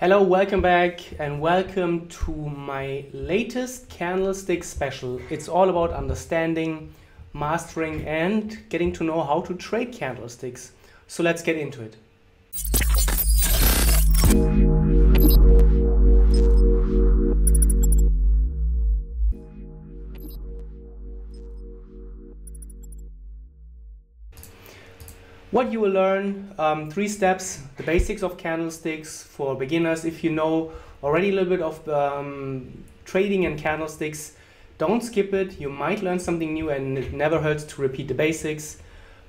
Hello, welcome back and welcome to my latest candlestick special. It's all about understanding, mastering and getting to know how to trade candlesticks. So let's get into it. What you will learn, three steps, the basics of candlesticks for beginners. If you know already a little bit of trading and candlesticks, don't skip it. You might learn something new and it never hurts to repeat the basics.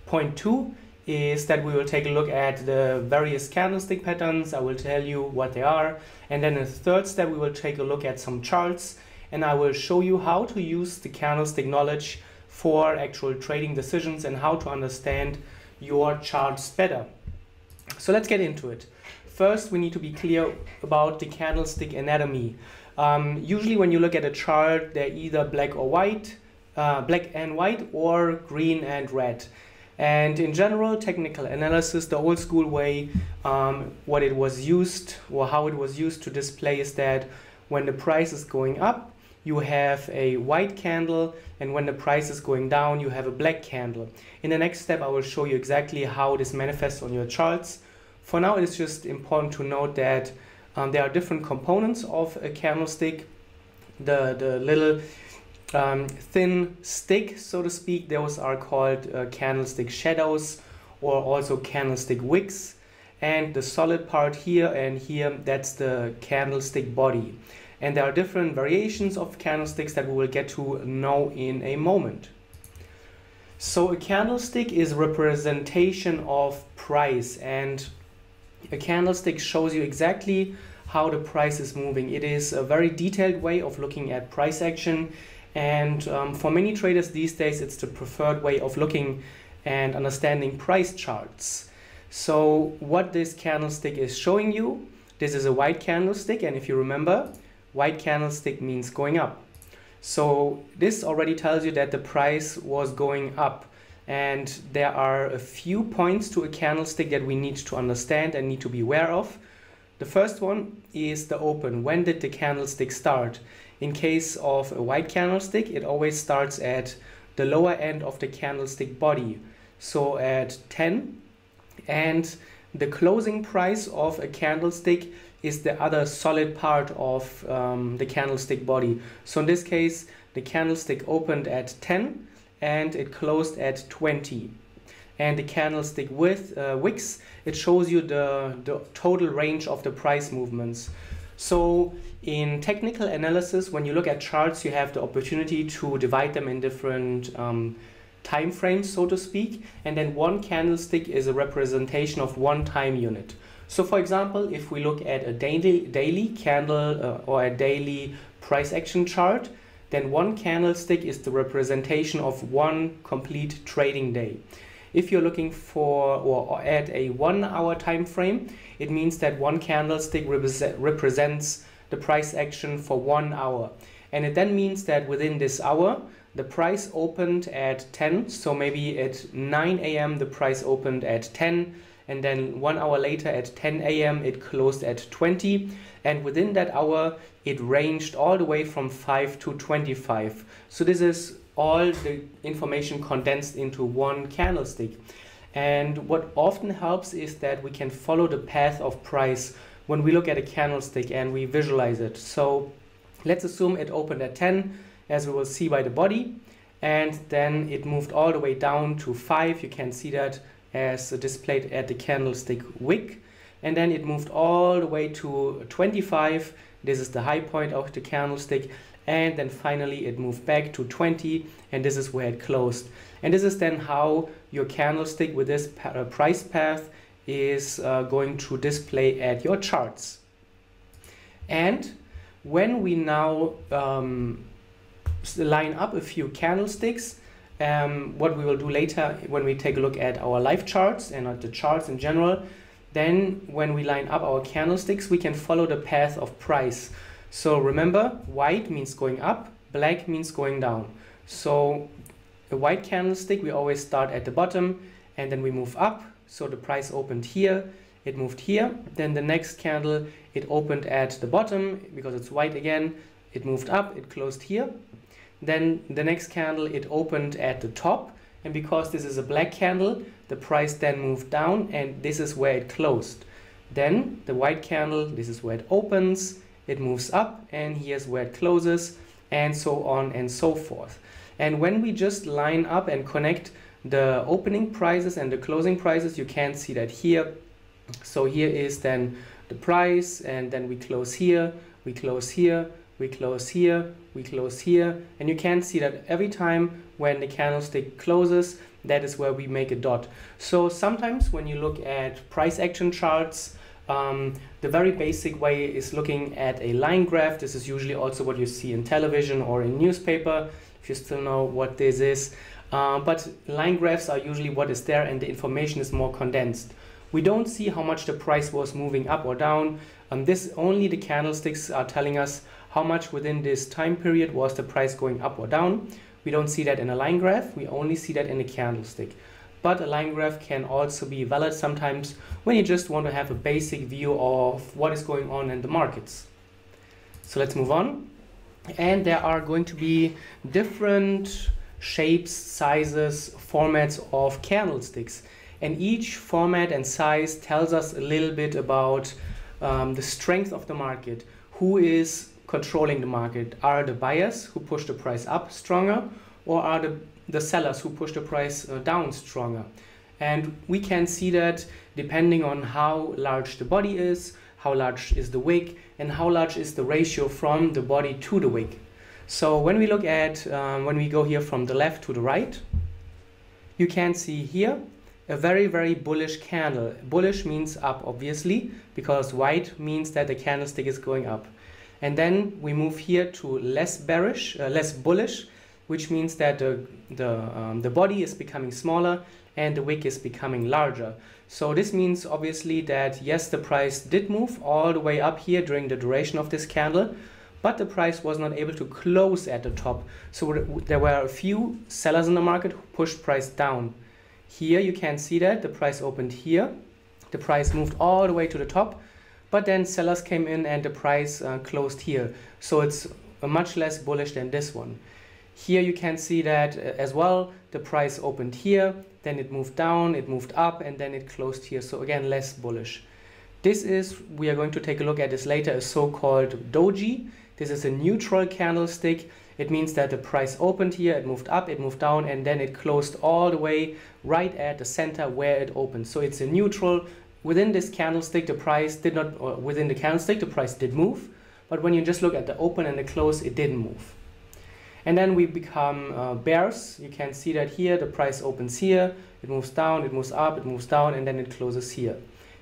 Point two is that we will take a look at the various candlestick patterns. I will tell you what they are. And then in the third step, we will take a look at some charts and I will show you how to use the candlestick knowledge for actual trading decisions and how to understand your charts better. So let's get into it. First, we need to be clear about the candlestick anatomy. Usually when you look at a chart, they're either black or white, black and white, or green and red. And in general, technical analysis, the old school way, what it was used or how it was used to display is that when the price is going up, you have a white candle, and when the price is going down, you have a black candle. In the next step, I will show you exactly how this manifests on your charts. For now, it is just important to note that there are different components of a candlestick. The little thin stick, so to speak, those are called candlestick shadows or also candlestick wicks. And the solid part here and here, that's the candlestick body. And there are different variations of candlesticks that we will get to know in a moment. So a candlestick is a representation of price, and a candlestick shows you exactly how the price is moving. It is a very detailed way of looking at price action, and for many traders these days it's the preferred way of looking and understanding price charts. So what this candlestick is showing you, this is a white candlestick, and if you remember, white candlestick means going up. So this already tells you that the price was going up, and there are a few points to a candlestick that we need to understand and need to be aware of. The first one is the open. When did the candlestick start? In case of a white candlestick, it always starts at the lower end of the candlestick body, so at 10, and the closing price of a candlestick is the other solid part of the candlestick body. So in this case, the candlestick opened at 10 and it closed at 20. And the candlestick with wicks, it shows you the total range of the price movements. So in technical analysis, when you look at charts, you have the opportunity to divide them in different time frames, so to speak, and then one candlestick is a representation of one time unit. So for example, if we look at a daily candle or a daily price action chart, then one candlestick is the representation of one complete trading day. If you're looking for or at a 1 hour time frame, it means that one candlestick represents the price action for 1 hour, and it then means that within this hour the price opened at 10, so maybe at 9 a.m. the price opened at 10, and then 1 hour later at 10 a.m. it closed at 20, and within that hour it ranged all the way from 5 to 25. So this is all the information condensed into one candlestick. And what often helps is that we can follow the path of price when we look at a candlestick and we visualize it. So let's assume it opened at 10, as we will see by the body, and then it moved all the way down to 5. You can see that as displayed at the candlestick wick, and then it moved all the way to 25. This is the high point of the candlestick, and then finally it moved back to 20, and this is where it closed. And this is then how your candlestick with this price path is going to display at your charts. And when we now line up a few candlesticks, what we will do later when we take a look at our live charts and at the charts in general, then when we line up our candlesticks, we can follow the path of price. So remember, white means going up, black means going down. So a white candlestick, we always start at the bottom and then we move up, so the price opened here, it moved here. Then the next candle, it opened at the bottom because it's white again, it moved up, it closed here. Then the next candle, it opened at the top, and because this is a black candle, the price then moved down, and this is where it closed. Then the white candle, this is where it opens, it moves up, and here's where it closes, and so on and so forth. And when we just line up and connect the opening prices and the closing prices, you can see that here. So here is then the price, and then we close here, we close here, we close here, we close here, and you can see that every time when the candlestick closes, that is where we make a dot. So sometimes when you look at price action charts, the very basic way is looking at a line graph. This is usually also what you see in television or in newspaper, if you still know what this is. But line graphs are usually what is there, and the information is more condensed. We don't see how much the price was moving up or down. This only the candlesticks are telling us how much within this time period was the price going up or down. We don't see that in a line graph, we only see that in a candlestick. But a line graph can also be valid sometimes when you just want to have a basic view of what is going on in the markets. So let's move on. And there are going to be different shapes, sizes, formats of candlesticks. And each format and size tells us a little bit about the strength of the market. Who is controlling the market? Are the buyers who push the price up stronger, or are the sellers who push the price down stronger? And we can see that depending on how large the body is, how large is the wick, and how large is the ratio from the body to the wick. So when we look at, when we go here from the left to the right, you can see here a very, very bullish candle. Bullish means up, obviously, because white means that the candlestick is going up. And then we move here to less bearish, less bullish, which means that the body is becoming smaller and the wick is becoming larger. So this means obviously that yes, the price did move all the way up here during the duration of this candle, but the price was not able to close at the top. So there were a few sellers in the market who pushed price down. Here you can see that the price opened here, the price moved all the way to the top, but then sellers came in and the price closed here. So it's much less bullish than this one. Here you can see that as well, the price opened here, then it moved down, it moved up, and then it closed here. So again, less bullish. This is, we are going to take a look at this later, a so-called doji. This is a neutral candlestick. It means that the price opened here, it moved up, it moved down, and then it closed all the way right at the center where it opened. So it's a neutral. Within this candlestick, the price did not, or within the candlestick, the price did move, but when you just look at the open and the close, it didn't move. And then we become bears. You can see that here, the price opens here, it moves down, it moves up, it moves down, and then it closes here.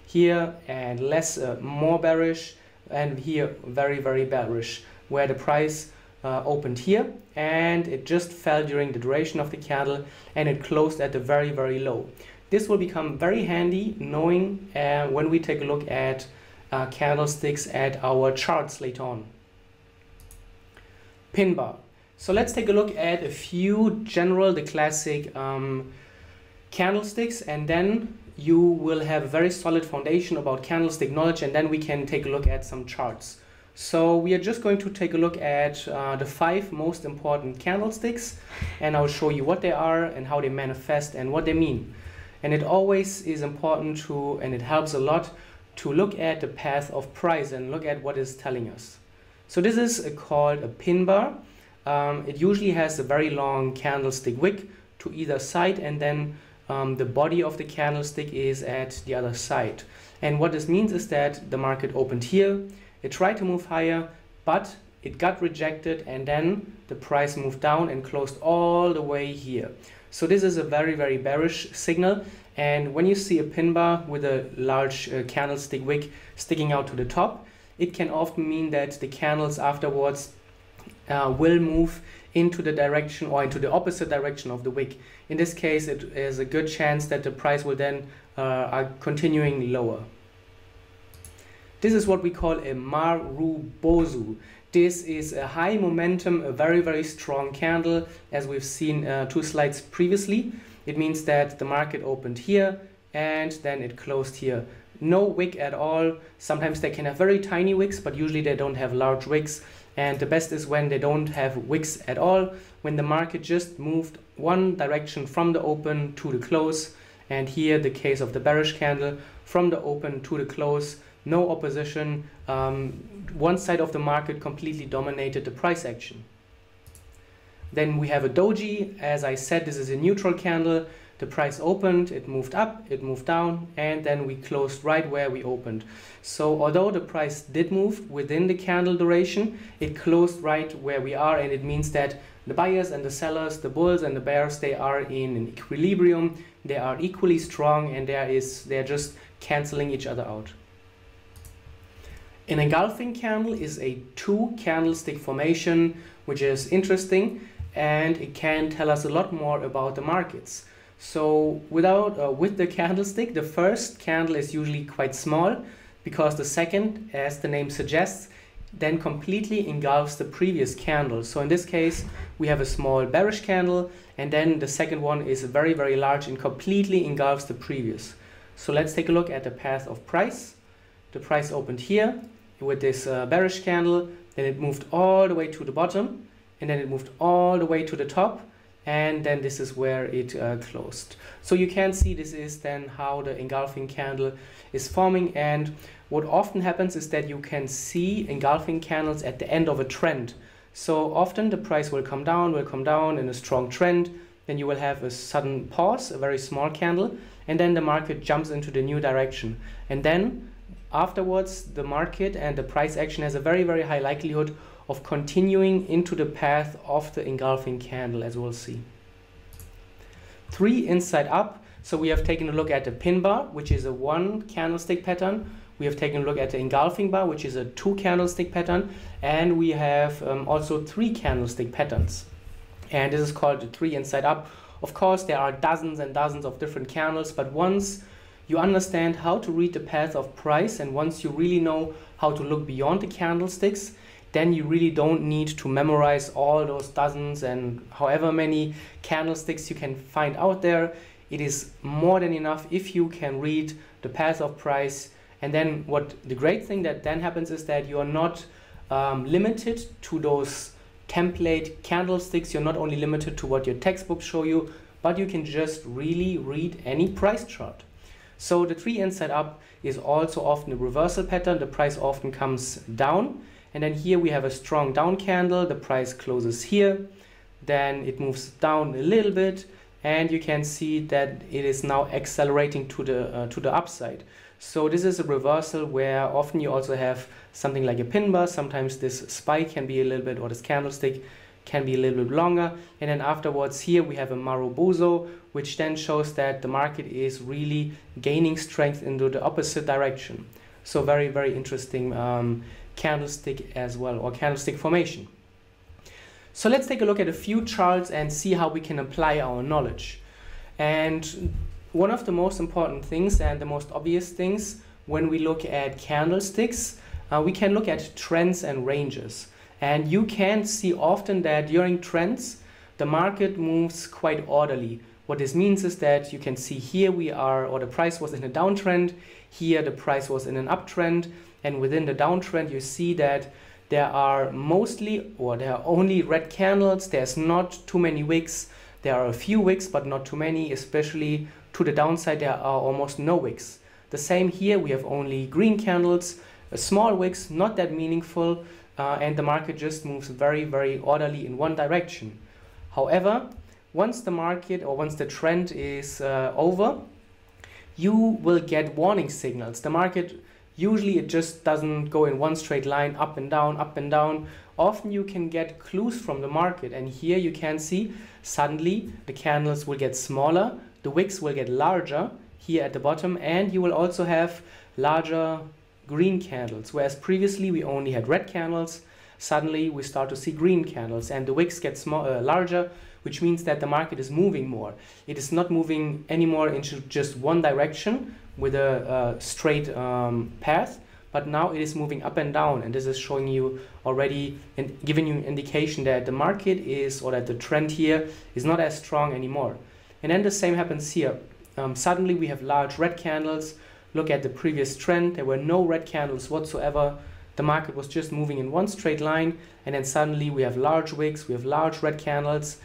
Here and less, more bearish, and here very, very bearish, where the price opened here and it just fell during the duration of the candle and it closed at the very, very low. This will become very handy knowing when we take a look at candlesticks at our charts later on. Pin bar. So let's take a look at a few general, the classic candlesticks, and then you will have a very solid foundation about candlestick knowledge, and then we can take a look at some charts. So we are just going to take a look at the 5 most important candlesticks, and I'll show you what they are and how they manifest and what they mean. And it always is important to, and it helps a lot, to look at the path of price and look at what it's telling us. So this is called a pin bar. It usually has a very long candlestick wick to either side, and then the body of the candlestick is at the other side. And what this means is that the market opened here, it tried to move higher, but it got rejected, and then the price moved down and closed all the way here. So this is a very, very bearish signal, and when you see a pin bar with a large candlestick wick sticking out to the top, it can often mean that the candles afterwards will move into the direction or into the opposite direction of the wick. In this case, it is a good chance that the price will then are continuing lower. This is what we call a Marubozu. This is a high momentum, a very, very strong candle, as we've seen 2 slides previously. It means that the market opened here and then it closed here. no wick at all. Sometimes they can have very tiny wicks, but usually they don't have large wicks. And the best is when they don't have wicks at all, when the market just moved one direction from the open to the close. And here the case of the bearish candle, from the open to the close, no opposition. One side of the market completely dominated the price action. Then we have a doji. As I said, this is a neutral candle. The price opened, it moved up, it moved down, and then we closed right where we opened. So although the price did move within the candle duration, it closed right where we are, and it means that the buyers and the sellers, the bulls and the bears, they are in an equilibrium, they are equally strong, and they're just canceling each other out. An engulfing candle is a two candlestick formation, which is interesting, and it can tell us a lot more about the markets. So with the candlestick, the first candle is usually quite small, because the second, as the name suggests, then completely engulfs the previous candle. So in this case, we have a small bearish candle, and then the second one is very, very large and completely engulfs the previous. So let's take a look at the path of price. The price opened here with this bearish candle, then it moved all the way to the bottom, and then it moved all the way to the top. And then this is where it closed. So you can see this is then how the engulfing candle is forming. And what often happens is that you can see engulfing candles at the end of a trend. So often the price will come down in a strong trend. Then you will have a sudden pause, a very small candle, and then the market jumps into the new direction. And then afterwards, the market and the price action has a very, very high likelihood of continuing into the path of the engulfing candle, as we'll see. Three inside up. So we have taken a look at the pin bar, which is a one candlestick pattern. We have taken a look at the engulfing bar, which is a two candlestick pattern. And we have also three candlestick patterns. And this is called the three inside up. Of course, there are dozens and dozens of different candles, but once you understand how to read the path of price, and once you really know how to look beyond the candlesticks, then you really don't need to memorize all those dozens and however many candlesticks you can find out there. It is more than enough if you can read the path of price. And then what the great thing that then happens is that you are not limited to those template candlesticks. You're not only limited to what your textbooks show you, but you can just really read any price chart. So the three inside up is also often a reversal pattern. The price often comes down. And then here we have a strong down candle, the price closes here, then it moves down a little bit, and you can see that it is now accelerating to the upside. So this is a reversal where often you also have something like a pin bar. Sometimes this spike can be a little bit, or this candlestick can be a little bit longer. And then afterwards here we have a marubozo, which then shows that the market is really gaining strength into the opposite direction. So very, very interesting candlestick as well, or candlestick formation. So let's take a look at a few charts and see how we can apply our knowledge. And one of the most important things and the most obvious things when we look at candlesticks, we can look at trends and ranges. And you can see often that during trends, the market moves quite orderly. What this means is that you can see here we are, or the price was in a downtrend, here the price was in an uptrend, and within the downtrend you see that there are mostly, or there are only red candles, there's not too many wicks, there are a few wicks but not too many, especially to the downside there are almost no wicks. The same here, we have only green candles, small wicks, not that meaningful, and the market just moves very, very orderly in one direction. However, once the market, or once the trend is over, you will get warning signals. The market, usually it just doesn't go in one straight line, up and down, up and down. Often you can get clues from the market, and here you can see suddenly the candles will get smaller, the wicks will get larger here at the bottom, and you will also have larger green candles, whereas previously we only had red candles. Suddenly we start to see green candles, and the wicks get larger, which means that the market is moving more. It is not moving anymore into just one direction with a straight path, but now it is moving up and down, and this is showing you already and giving you an indication that the market is, or that the trend here is not as strong anymore. And then the same happens here. Suddenly we have large red candles, look at the previous trend, there were no red candles whatsoever. The market was just moving in one straight line, and then suddenly we have large wicks, we have large red candles.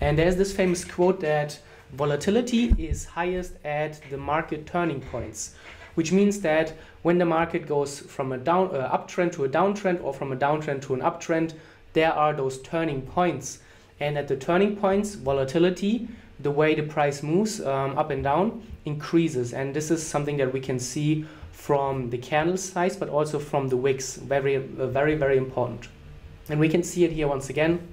And there's this famous quote that volatility is highest at the market turning points, which means that when the market goes from a uptrend to a downtrend, or from a downtrend to an uptrend, there are those turning points. And at the turning points, volatility, the way the price moves up and down, increases. And this is something that we can see from the candle size, but also from the wicks. Very, very important. And we can see it here once again.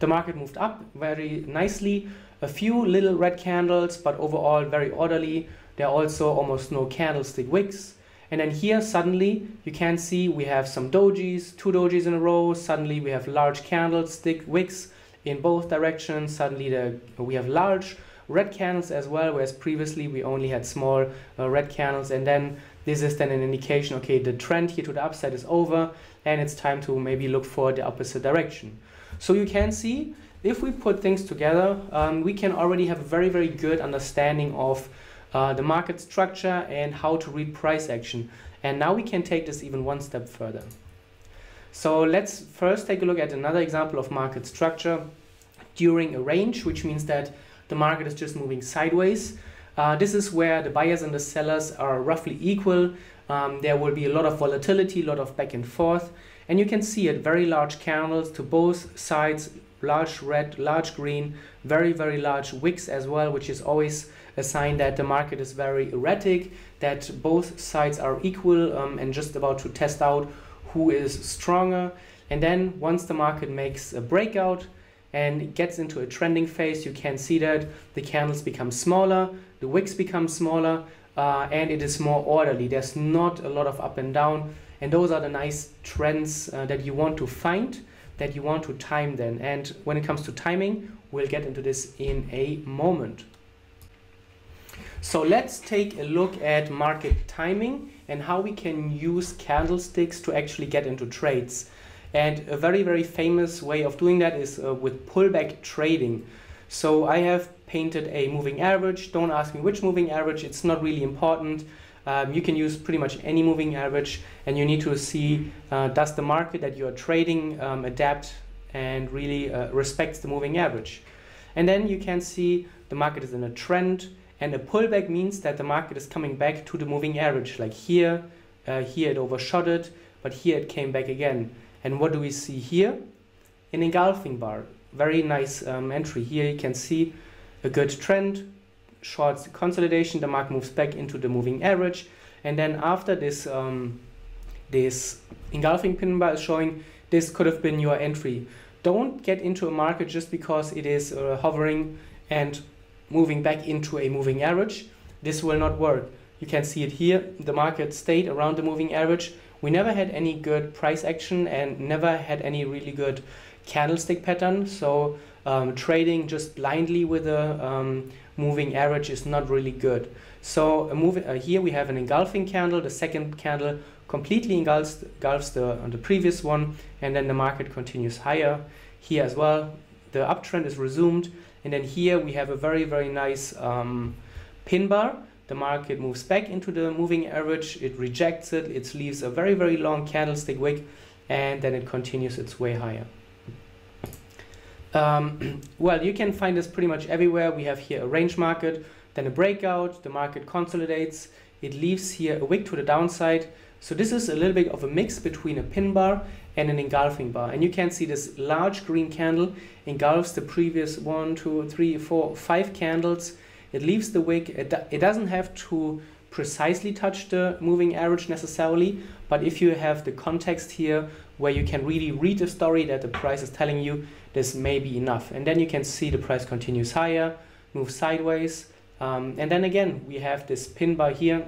The market moved up very nicely. A few little red candles, but overall very orderly. There are also almost no candlestick wicks. And then here suddenly you can see we have some dojis, two dojis in a row. Suddenly we have large candlestick wicks in both directions. Suddenly we have large red candles as well, whereas previously we only had small red candles. And then this is then an indication, okay, the trend here to the upside is over and it's time to maybe look for the opposite direction. So you can see if we put things together, we can already have a very, very good understanding of the market structure and how to read price action. And now we can take this even one step further. So let's first take a look at another example of market structure during a range, which means that the market is just moving sideways. This is where the buyers and the sellers are roughly equal. There will be a lot of volatility, a lot of back and forth. And you can see it, very large candles to both sides, large red, large green, very, very large wicks as well, which is always a sign that the market is very erratic, that both sides are equal and just about to test out who is stronger. And then once the market makes a breakout and gets into a trending phase, you can see that the candles become smaller, the wicks become smaller, and it is more orderly. There's not a lot of up and down, and those are the nice trends that you want to find, that you want to time then. And when it comes to timing, we'll get into this in a moment. So let's take a look at market timing and how we can use candlesticks to actually get into trades. And a very, very famous way of doing that is with pullback trading. So I have painted a moving average. Don't ask me which moving average, it's not really important. You can use pretty much any moving average, and you need to see does the market that you're trading adapt and really respects the moving average. And then you can see the market is in a trend, and a pullback means that the market is coming back to the moving average. Like here, here it overshot it, but here it came back again. And what do we see here? An engulfing bar. Very nice entry. Here you can see a good trend, short consolidation, the market moves back into the moving average, and then after this this engulfing pin bar is showing, this could have been your entry. Don't get into a market just because it is hovering and moving back into a moving average. This will not work. You can see it here, the market stayed around the moving average. We never had any good price action and never had any really good candlestick pattern. So trading just blindly with a moving average is not really good. So here we have an engulfing candle. The second candle completely engulfs the previous one, and then the market continues higher. Here as well, the uptrend is resumed, and then here we have a very, very nice pin bar. The market moves back into the moving average, it rejects it, it leaves a very, very long candlestick wick, and then it continues its way higher. Well, you can find this pretty much everywhere. We have here a range market, then a breakout, the market consolidates, it leaves here a wick to the downside. So this is a little bit of a mix between a pin bar and an engulfing bar. And you can see this large green candle engulfs the previous 1, 2, 3, 4, 5 candles. It leaves the wick. It doesn't have to precisely touch the moving average necessarily, but if you have the context here where you can really read the story that the price is telling you, this may be enough. And then you can see the price continues higher, moves sideways, and then again we have this pin bar here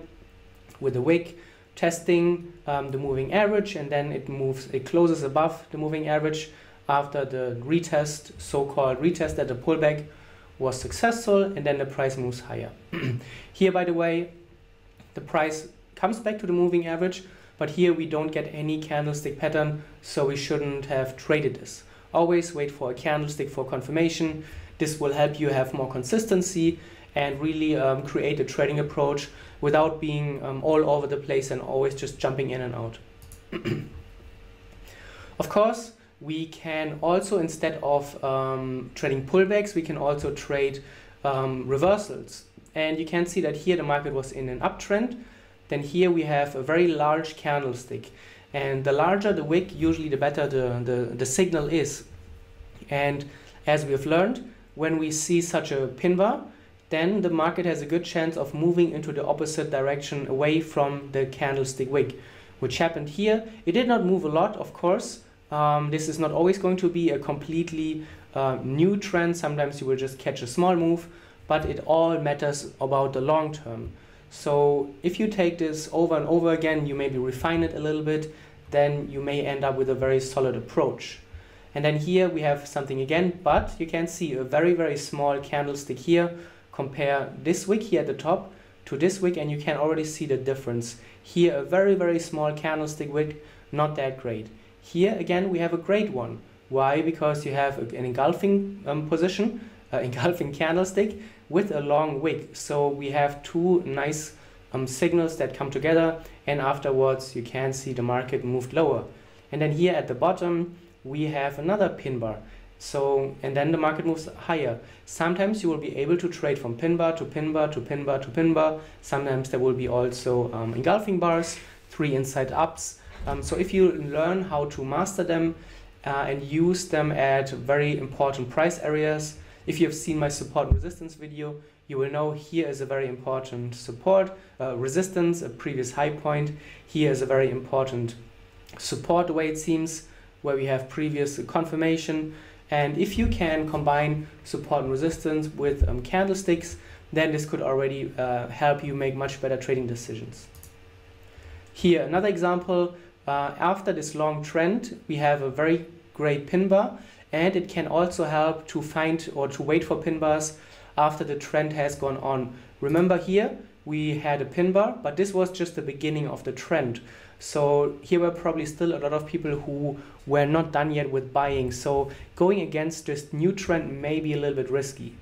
with the wick testing the moving average, and then it moves, it closes above the moving average after the retest, so-called retest that the pullback was successful, and then the price moves higher. Here, by the way, the price comes back to the moving average, but here we don't get any candlestick pattern, so we shouldn't have traded this. Always wait for a candlestick for confirmation. This will help you have more consistency, and really create a trading approach without being all over the place and always just jumping in and out. Of course, we can also, instead of trading pullbacks, we can also trade reversals. And you can see that here the market was in an uptrend. Then here we have a very large candlestick. And the larger the wick, usually the better the signal is. And as we have learned, when we see such a pin bar, then the market has a good chance of moving into the opposite direction away from the candlestick wick, which happened here. It did not move a lot, of course. This is not always going to be a completely new trend. Sometimes you will just catch a small move, but it all matters about the long term. So if you take this over and over again, you maybe refine it a little bit, then you may end up with a very solid approach. And then here we have something again, but you can see a very, very small candlestick here. Compare this wick here at the top to this wick, and you can already see the difference. Here a very, very small candlestick wick, not that great. Here again we have a great one. Why? Because you have an engulfing position, engulfing candlestick with a long wick. So we have two nice signals that come together, and afterwards you can see the market moved lower. And then here at the bottom we have another pin bar. So, and then the market moves higher. Sometimes you will be able to trade from pin bar to pin bar to pin bar to pin bar. Sometimes there will be also engulfing bars, 3 inside ups. So if you learn how to master them and use them at very important price areas, if you have seen my support and resistance video, you will know here is a very important support, resistance, a previous high point. Here is a very important support, the way it seems, where we have previous confirmation. And if you can combine support and resistance with candlesticks, then this could already help you make much better trading decisions. Here another example, after this long trend, we have a very great pin bar, and it can also help to find or to wait for pin bars after the trend has gone on. Remember here, we had a pin bar, but this was just the beginning of the trend. So here were probably still a lot of people who were not done yet with buying. So going against this new trend may be a little bit risky.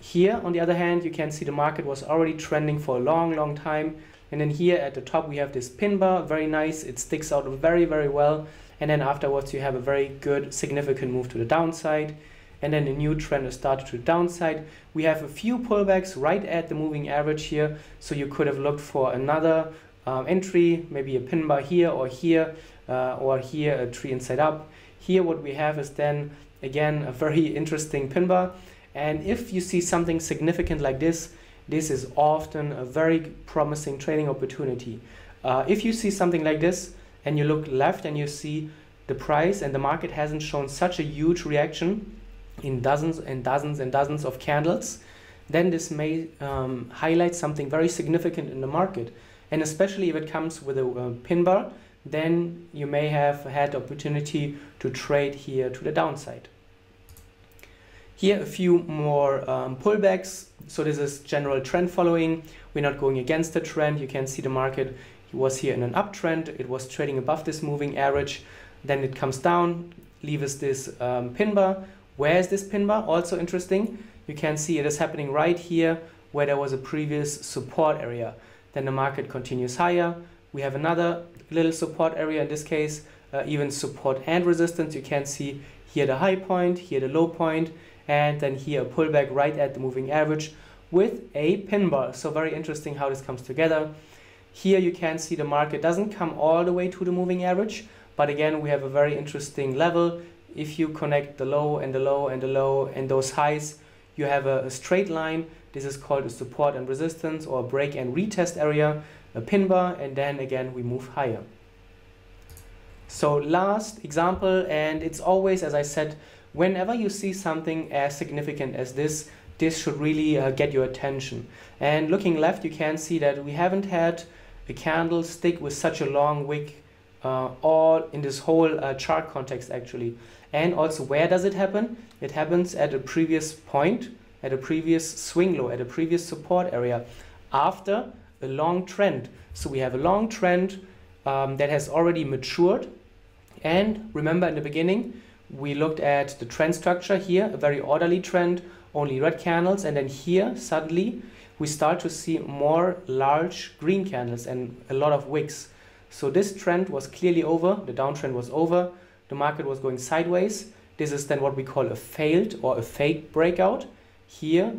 Here, on the other hand, you can see the market was already trending for a long, long time. And then here at the top, we have this pin bar, very nice. It sticks out very, very well. And then afterwards, you have a very good, significant move to the downside. And then a new trend has started to the downside. We have a few pullbacks right at the moving average here. So you could have looked for another entry, maybe a pin bar here or here, or here a 3 inside up. Here what we have is then again a very interesting pin bar, and if you see something significant like this, this is often a very promising trading opportunity. If you see something like this and you look left and you see the price and the market hasn't shown such a huge reaction in dozens and dozens and dozens of candles, then this may highlight something very significant in the market. And especially if it comes with a pin bar, then you may have had the opportunity to trade here to the downside. Here a few more pullbacks. So this is general trend following. We're not going against the trend. You can see the market was here in an uptrend. It was trading above this moving average. Then it comes down, leaves this pin bar. Where is this pin bar? Also interesting. You can see it is happening right here where there was a previous support area. Then the market continues higher. We have another little support area, in this case, even support and resistance. You can see here the high point, here the low point, and then here a pullback right at the moving average with a pin bar. So very interesting how this comes together. Here you can see the market doesn't come all the way to the moving average, but again, we have a very interesting level. If you connect the low and the low and the low and those highs, you have a straight line. This is called a support and resistance, or a break and retest area, a pin bar, and then again we move higher. So last example, and it's always, as I said, whenever you see something as significant as this, this should really get your attention. And looking left, you can see that we haven't had a candlestick with such a long wick all in this whole chart context actually. And also, where does it happen? It happens at a previous point, at a previous swing low, at a previous support area, after a long trend. So we have a long trend that has already matured. And remember, in the beginning, we looked at the trend structure here, a very orderly trend only red candles, and then here suddenly we start to see more large green candles and a lot of wicks. So this trend was clearly over, the downtrend was over, the market was going sideways. This is then what we call a failed or a fake breakout. Here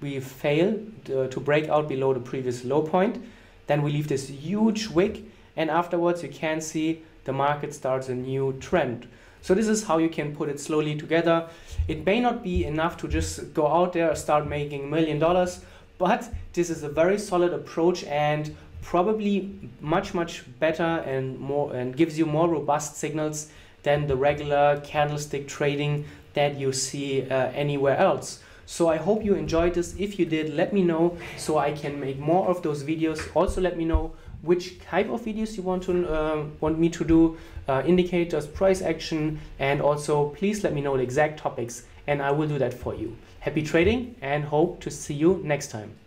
we failed to break out below the previous low point. Then we leave this huge wick, and afterwards you can see the market starts a new trend. So this is how you can put it slowly together. It may not be enough to just go out there and start making $1 million, but this is a very solid approach and probably much better and gives you more robust signals than the regular candlestick trading that you see anywhere else. So I hope you enjoyed this. If you did, let me know so I can make more of those videos. Also let me know which type of videos you want me to do, indicators, price action, and also please let me know the exact topics and I will do that for you. Happy trading and hope to see you next time.